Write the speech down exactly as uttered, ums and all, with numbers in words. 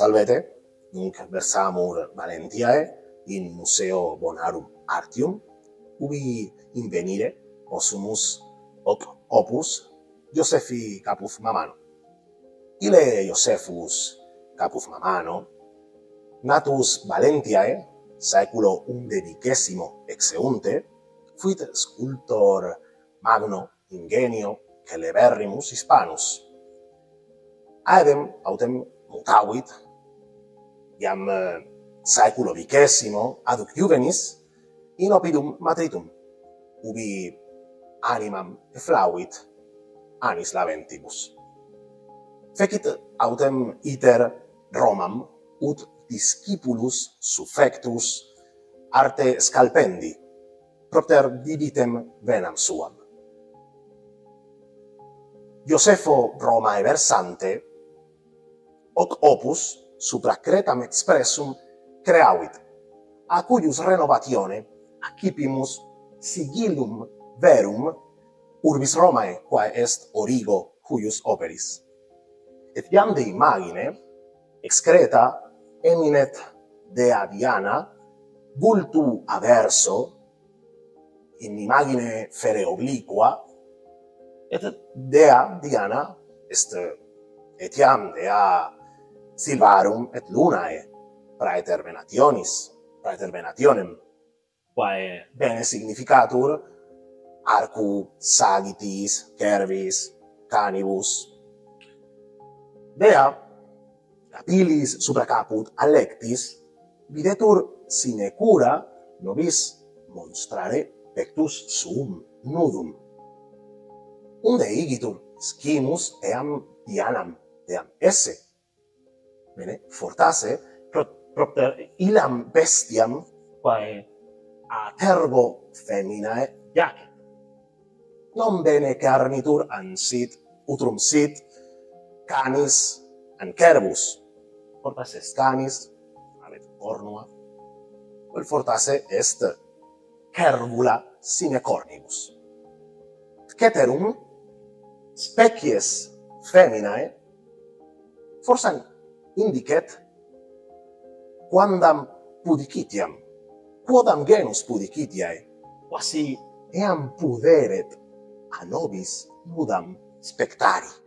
Salvete, nunc versamur Valentiae in Museo Bonarum Artium, ubi invenire possumus hoc opus Josephi Capuz Mamano. Ile Josephus Capuz Mamano, natus Valentiae, saeculo undecicesimo exeunte, fuit sculptor magno ingenio celeberrimus Hispanus. Aedem autem mutavit, iam saeculo vicesimo aduc juvenis in opidum matritum, ubi animam efflavit anis laventibus. Fecit autem iter Romam, ut discipulus suffectus arte scalpendi, propter divitem venam suam. Iosefo Romae versante, hoc opus supra Cretam expressum creavit, a cuius renovatione accipimus sigillum verum urbis Romae, quae est origo cuius operis. Et iam de imagine, ex Creta, eminet dea Diana, vultu averso, in imagine fere obliqua, et dea Diana est etiam dea Silvarum et Lunae, praeter venationis, praeter venationem, quae bene significatur arcu sagitis, cervis, canibus. Dea, capillis supra caput alectis, videtur sine cura nobis monstrare pectus suum nudum. Unde igitur scimus eam Dianam, eam esse, bene, fortasse, propter ilam bestiam, quae acerbo feminae jacet. Non bene carnitur ansit, utrum sit, canis ancerbus. Fortas est canis, avet cornua, quel fortasse est cervula sine cornibus. Ceterum species feminae forsan indicet quandam pudicitiam, quodam genus pudicitiae, quasi eam puderet a nobis nudam spectari.